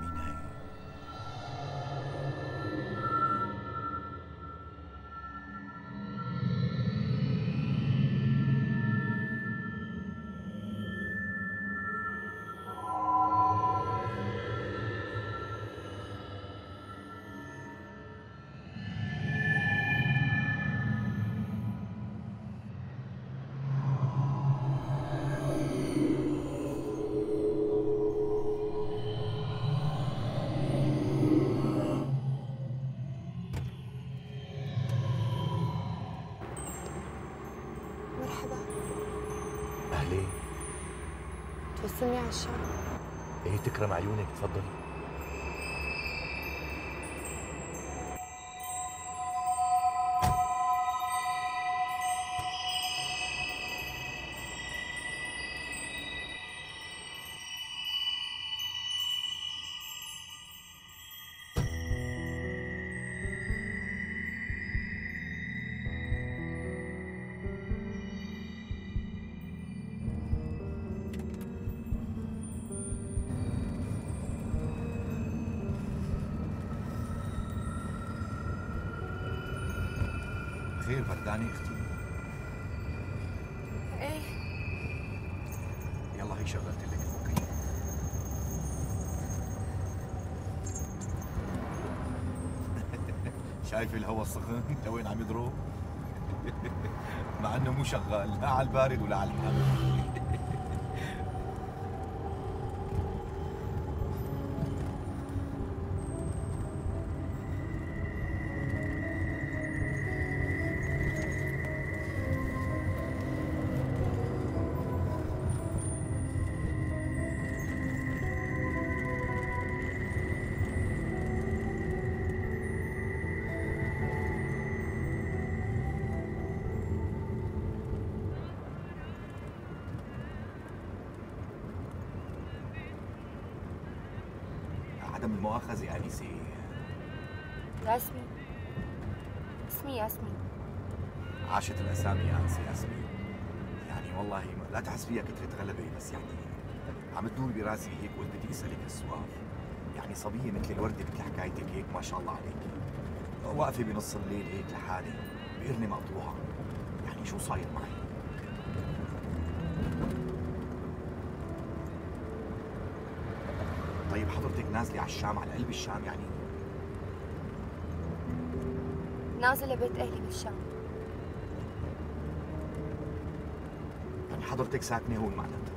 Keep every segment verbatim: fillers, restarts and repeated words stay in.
مين هي؟ توصلني على الشارع؟ ايه تكرم عيونك، تفضلي. خير برداني اختي؟ ايه يلا هي شغلت لك المكيف. شايف الهواء السخن لوين عم يضرب؟ مع انه مو شغال لا على البارد ولا على الحامل. عدم المؤاخذة أنسة. ياسمين اسمي ياسمين. عاشت الأسامي يا أنسة ياسمين. يعني والله لا تحس فيها كثرة غلبة، بس يعني عم تدور براسي هيك وقلت بدي أسألك السؤال. يعني صبية مثل الوردة مثل حكايتك هيك ما شاء الله عليك، واقفة بنص الليل هيك لحالي بقرنة مقطوعة، يعني شو صاير معي؟ طيب حضرتك نازلة على الشام، على قلب الشام يعني؟ نازلة بيت أهلي بالشام. يعني حضرتك ساكنة هون معناتها؟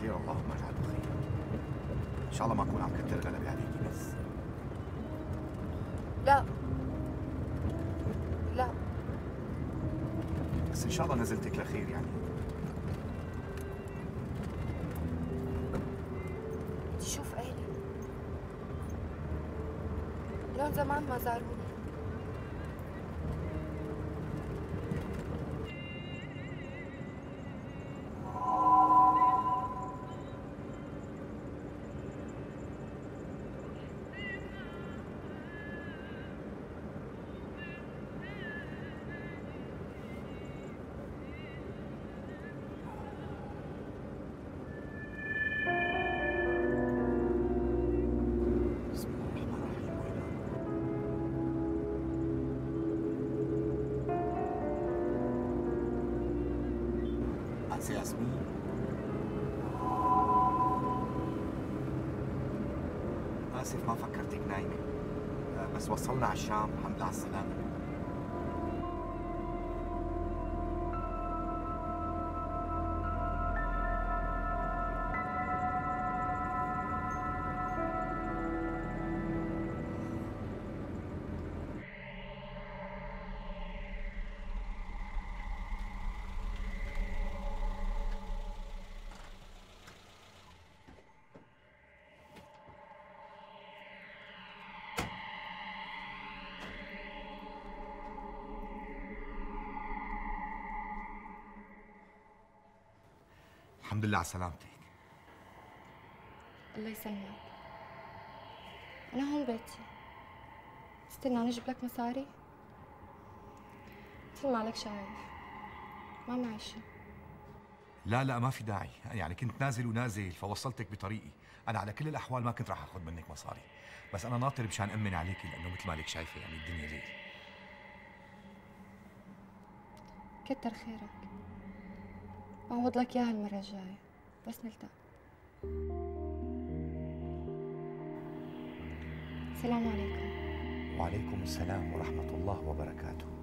خير اللهم اجعله خير. إن شاء الله ما أكون عم كتر غلبة عليكي بس. لا لا بس إن شاء الله نزلتك لخير يعني. تشوف أهلي لون زمان ما زاروني. ياسمين آسف ما فكرتك نايمة، بس وصلنا على الشام الحمد لله على السلامة. الحمد لله على سلامتك. الله يسلمك. أنا هون بيتي. استنى نجيب لك مصاري مثل ما عليك شايف. ما معي شيء. لا لا ما في داعي، يعني كنت نازل ونازل فوصلتك بطريقي، أنا على كل الأحوال ما كنت راح آخذ منك مصاري، بس أنا ناطر مشان أمن عليكي لأنه مثل ما لك شايفة يعني الدنيا ليل. كتر خيرك. بعوض لك إياها المرة الجاية، بس نلتقى. السلام عليكم. وعليكم السلام ورحمة الله وبركاته.